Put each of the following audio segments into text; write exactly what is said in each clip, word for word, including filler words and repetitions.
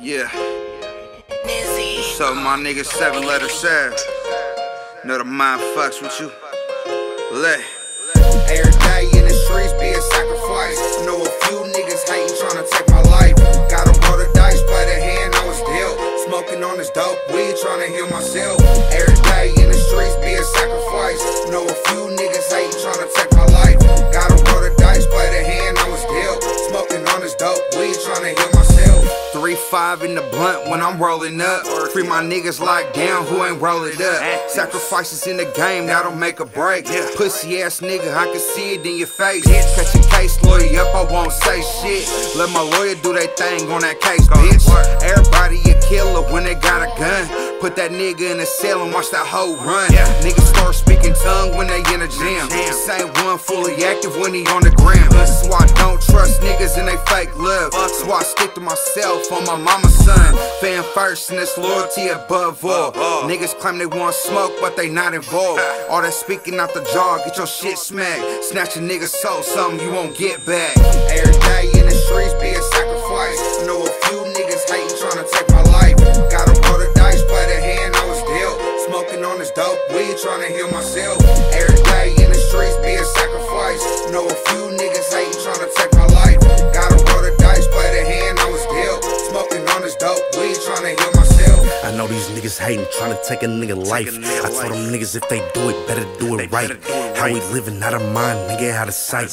Yeah. What's up, my nigga? Seven letter Sav. Know the mind fucks with you. Let. Every day in the streets be a sacrifice. Know a few niggas hating tryna take my life. Gotta roll the dice, play the hand I was dealt. Smoking on this dope weed, tryna heal myself. Every day in the streets be a sacrifice. Know a few niggas hating tryna take my life. Gotta roll the dice, play the hand I was dealt. Smoking on this dope weed, tryna heal myself. three five in the blunt when I'm rolling up. Free my niggas locked down who ain't rollin' up. Sacrifices in the game, now don't make a break. Pussy ass nigga, I can see it in your face. Catch your case lawyer up, I won't say shit. Let my lawyer do they thing on that case, bitch. Everybody a killer when they got a gun. Put that nigga in a cell and watch that hoe run. Niggas start speaking tongue when they in the gym. Same one fully active when he on the gram. That's why I don't trust niggas and they fake love. That's why I stick to myself. For my mama's son, fan first and it's loyalty above all. Niggas claim they want smoke, but they not involved. All that speaking out the jar, get your shit smacked. Snatch a nigga's soul, something you won't get back. Every day in the streets be a sacrifice. Know a few niggas hating tryna take my life. Gotta roll the dice, play the hand I was dealt. Smoking on this dope weed, tryna heal myself. Every day in the streets be a sacrifice. Know a few niggas hating tryna take my life. Gotta roll the dice, play the hand I was dealt. Smoking on this dope weed, tryna heal myself. I know these niggas hating, tryna take a nigga life. A nigga I told life. Them niggas if they do it, better do it, right. Better do it right. How we living out of mind, nigga out of sight.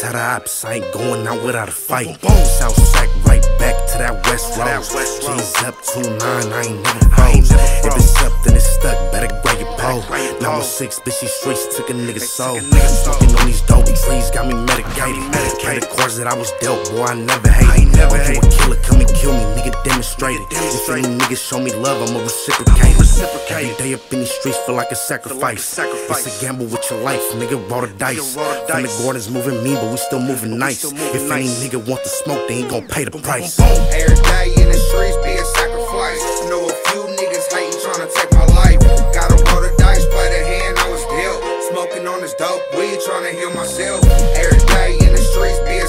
Tell the ops, I ain't going out without a fight. Boom, boom. South sack right back to that West Road. G's up two nine, I ain't never froze. If it's up, then it's stuck, better grab your pole. Number six, bitchy streets took a nigga's soul. Smoking on these dope trees, got me medicated. Had the cards that I was dealt, boy, I never hated. If you a killer, come and kill me, nigga, demonstrate it. If any niggas show me love, I'ma reciprocate it. Every day up in these streets feel like a sacrifice. It's a gamble with your life, nigga, roll the dice. From the Gordons moving mean, but we still moving nice. If any nigga want the smoke, they ain't gon' pay the price. Every day in the streets be a sacrifice. Know a few niggas hating tryna take my life. Gotta roll the dice, play the hand I was dealt. Smoking on this dope weed, tryna heal myself. Every day in the streets be a